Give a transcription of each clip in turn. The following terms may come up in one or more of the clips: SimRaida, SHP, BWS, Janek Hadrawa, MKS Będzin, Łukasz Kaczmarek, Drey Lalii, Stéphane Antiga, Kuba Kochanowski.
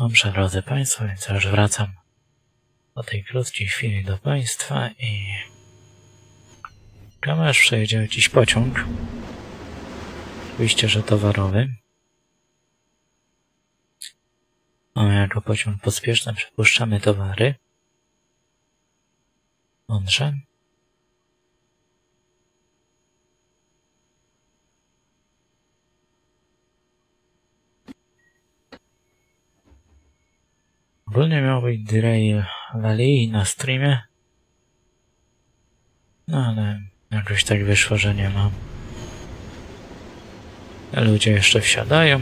Dobrze, drodzy Państwo, więc już wracam po tej krótkiej chwili do Państwa i kamerz przejedzie dziś pociąg. Oczywiście, że towarowy. Jako pociąg pospieszny przepuszczamy towary. Mądrze. Ogólnie miał być Drey Lalii na streamie. No ale jakoś tak wyszło, że nie ma. Ludzie jeszcze wsiadają.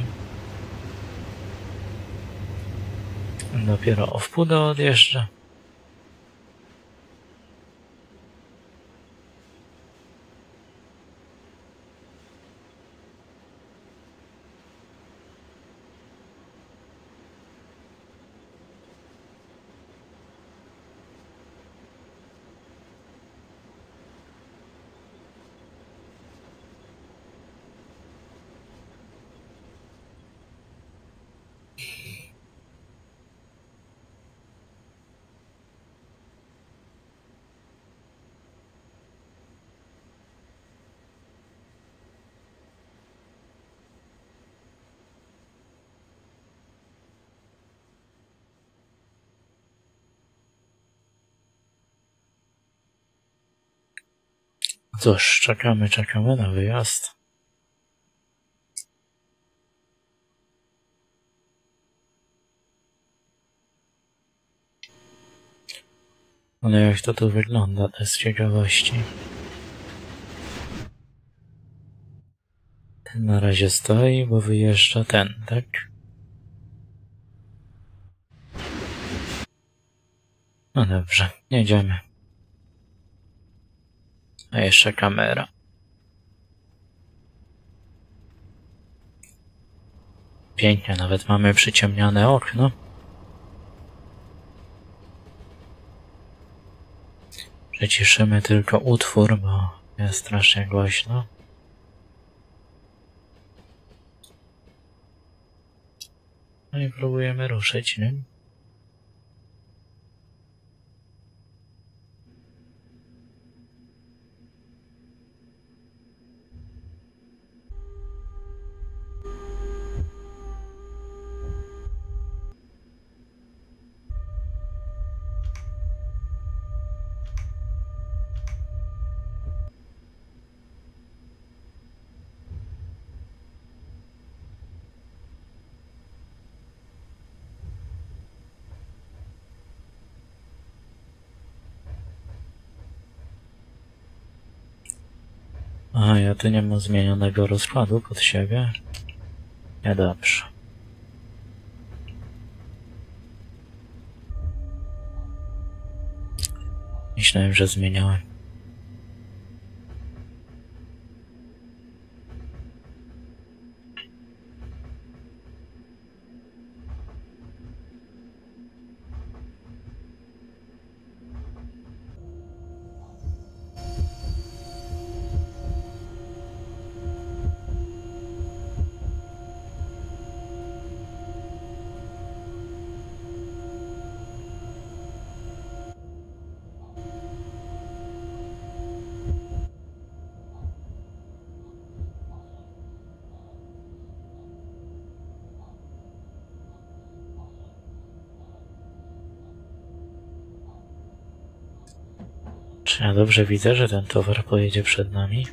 Dopiero o wpół do odjeżdża. Cóż, czekamy na wyjazd. Ale jak to tu wygląda, to z ciekawości. Ten na razie stoi, bo wyjeżdża ten, tak? No dobrze, jedziemy. A jeszcze kamera. Pięknie, nawet mamy przyciemniane okno. Przyciszymy tylko utwór, bo jest strasznie głośno. No i próbujemy ruszyć, nie? Aha, ja tu nie mam zmienionego rozkładu pod siebie. Niedobrze. Myślałem, że zmieniałem. Czy ja dobrze widzę, że ten towar pojedzie przed nami?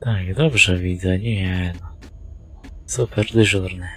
Tak, dobrze widzę, nie no. Super dyżurny.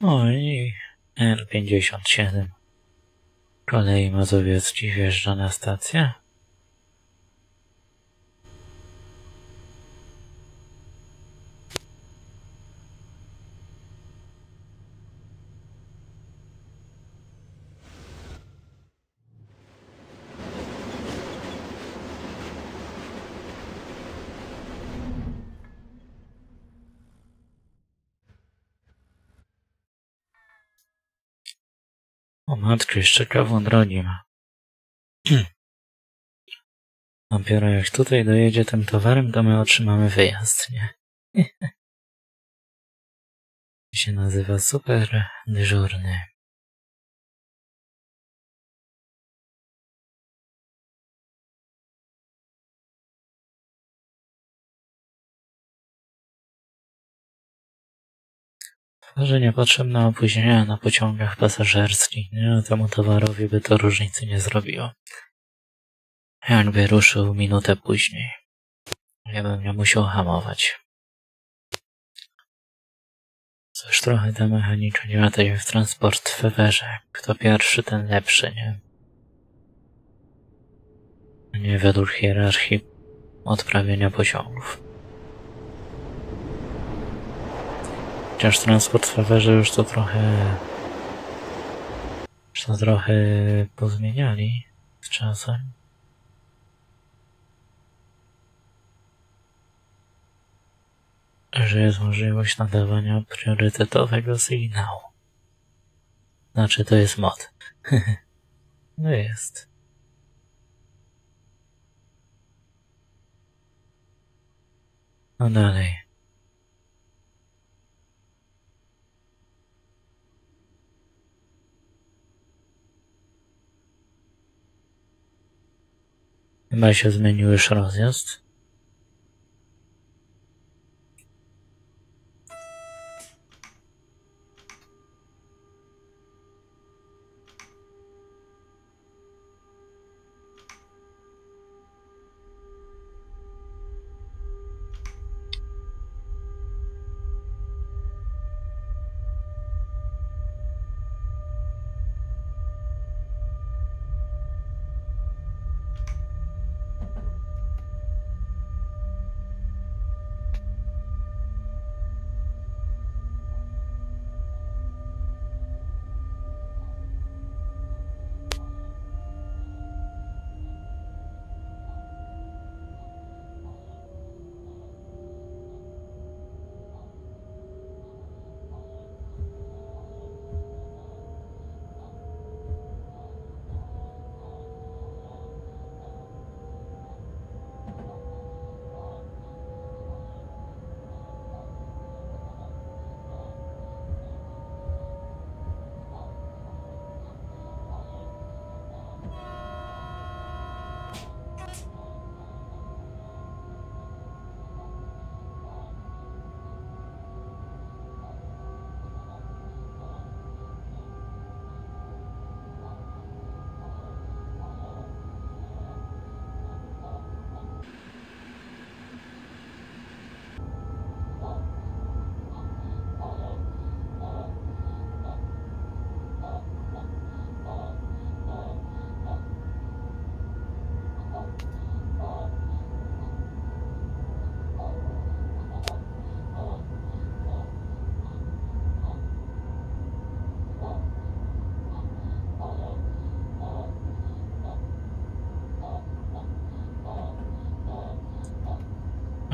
No i N57 Kolei Mazowiecki wjeżdża na stację. O matko, jeszcze kawą drogi ma. Dopiero jak tutaj dojedzie tym towarem, to my otrzymamy wyjazd, nie? Się nazywa super dyżurny. Że niepotrzebne opóźnienia na pociągach pasażerskich, nie? Temu towarowi by to różnicy nie zrobiło. Jakby ruszył minutę później. Ja bym nie musiał hamować. Cóż, trochę ta mechanika nie ma tej w transportfewerze. Kto pierwszy, ten lepszy, nie? Nie według hierarchii odprawienia pociągów. Chociaż transport w fawerze już to trochę pozmieniali z czasem. Że jest możliwość nadawania priorytetowego sygnału. Znaczy to jest mod. No jest. No dalej. Chyba się zmienił już rozjazd.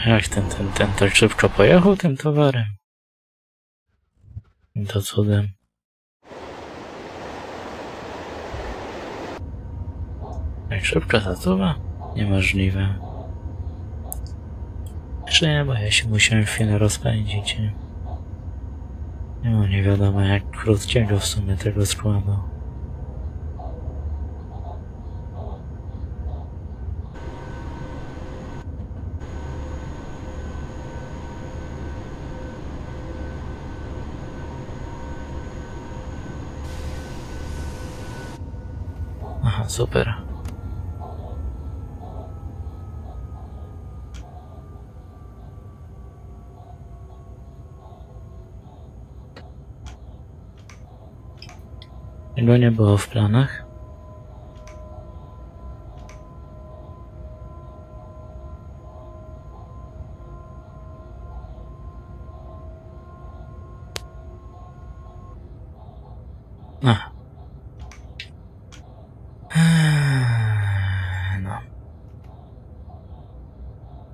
Jak ten to szybko pojechał tym towarem. To cudem. Jak szybko zasuwa? Niemożliwe. Jeszcze nie, bo ja się musiałem chwilę rozpędzić. No nie wiadomo jak krótkiego w sumie tego składu. Super. Tego nie było w planach.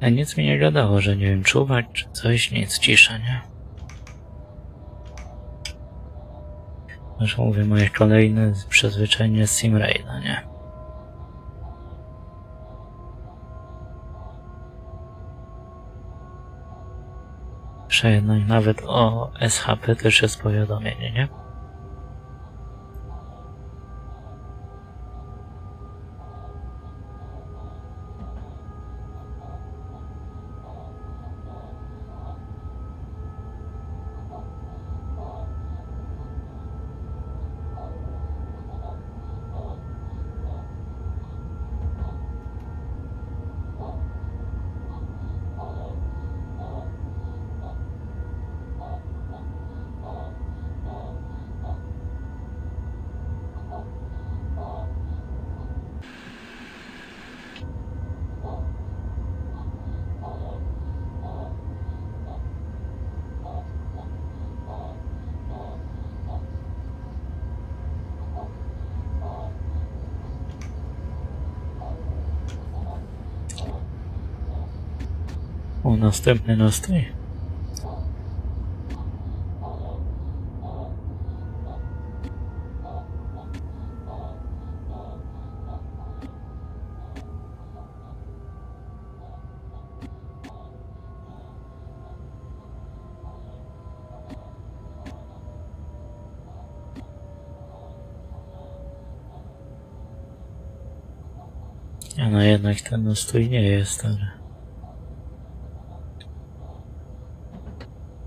A nic mi nie gadało, że nie wiem, czuwać czy coś, nic, cisza, nie? Już mówię, moje kolejne przyzwyczajenie z SimRaida, nie? Jednak nawet o SHP też jest powiadomienie, nie? Następny nastrój. No jednak ten nastrój nie jest, ale...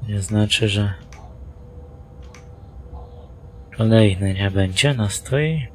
nie znaczy, że kolejny nie będzie nastrój.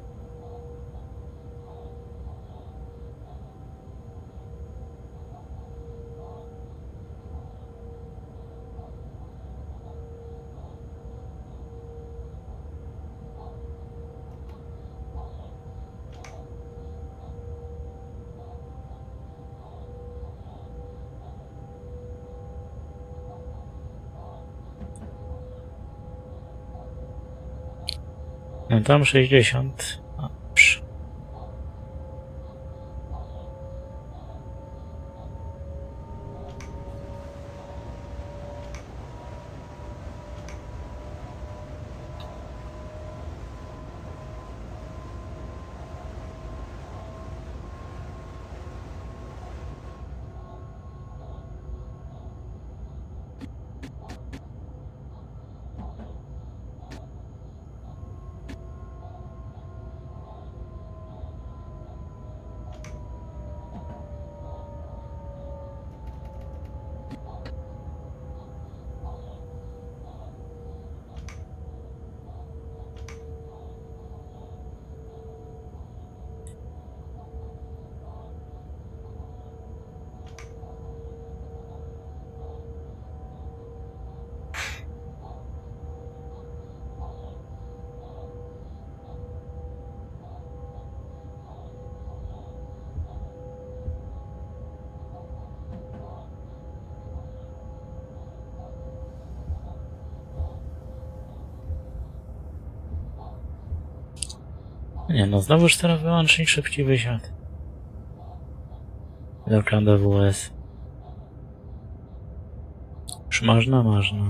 No tam 60. Dobrze. Nie no, znowuż teraz wyłącznik szybki wysiad do BWS. Już można, można.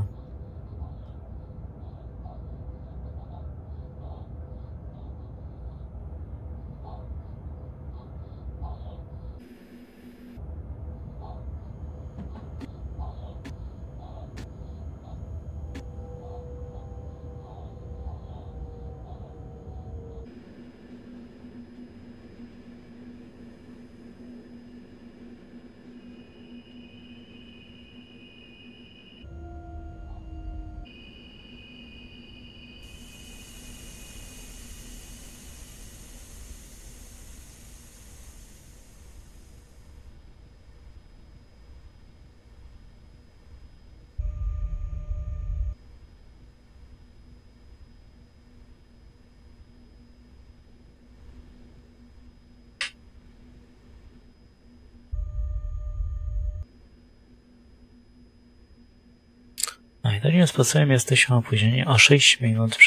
Godzinie spacerem jesteśmy opóźnieni o 6 minut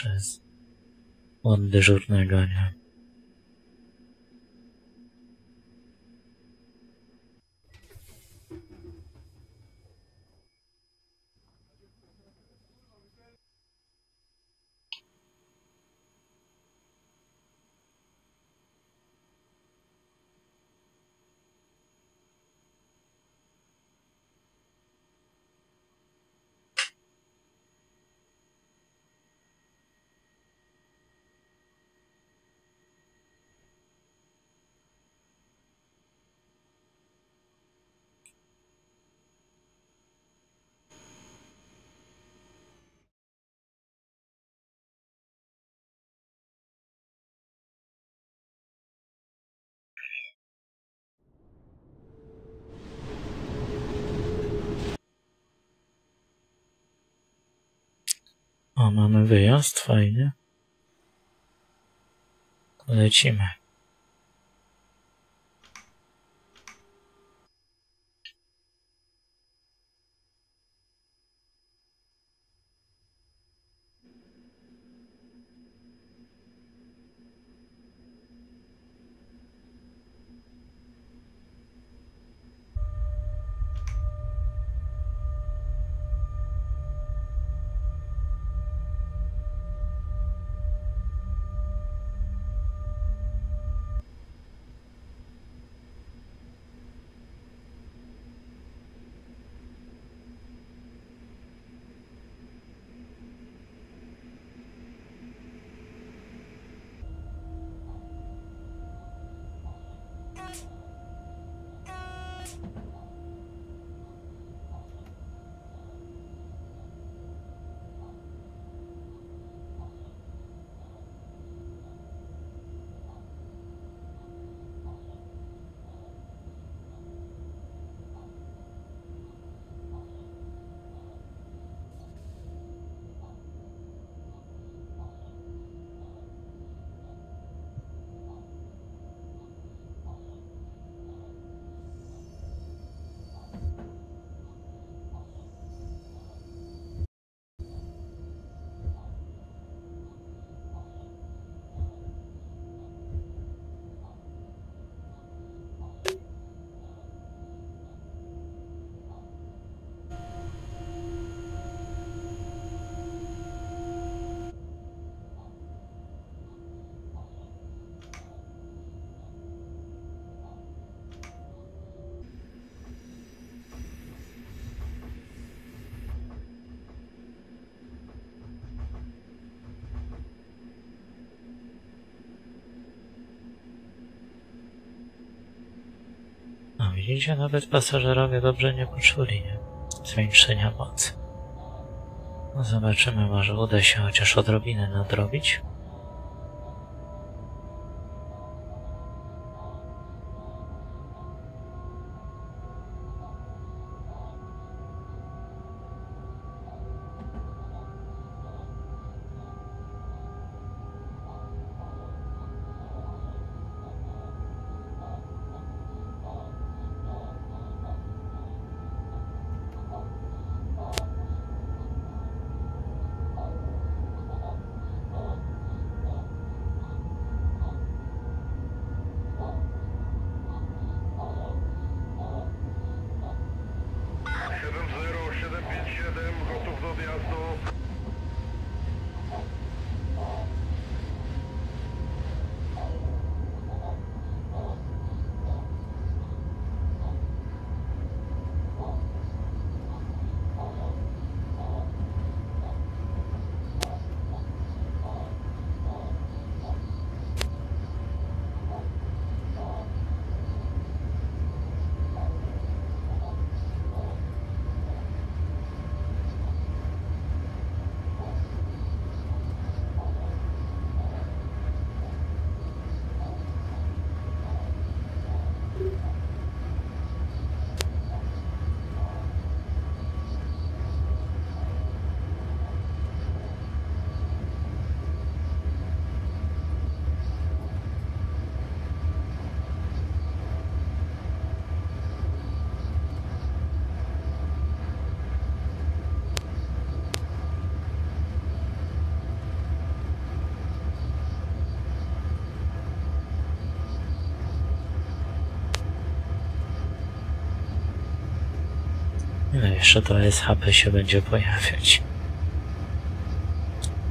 od dyżurnego, nie? O, mamy wyjazd, fajnie. Lecimy. Widzicie, nawet pasażerowie dobrze nie poczuli zwiększenia mocy. No zobaczymy, może uda się chociaż odrobinę nadrobić. jeszcze to SHP się będzie pojawiać.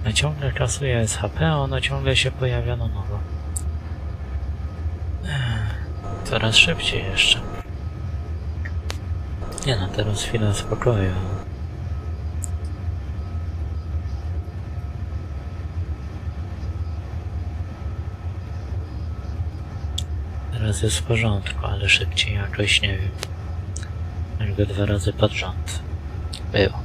Ja ciągle kasuję SHP, a ono ciągle się pojawia na nowo. Coraz szybciej jeszcze. Nie no, teraz chwila spokoju. Teraz jest w porządku, ale szybciej jakoś, nie wiem. Już go 2 razy pod rząd było.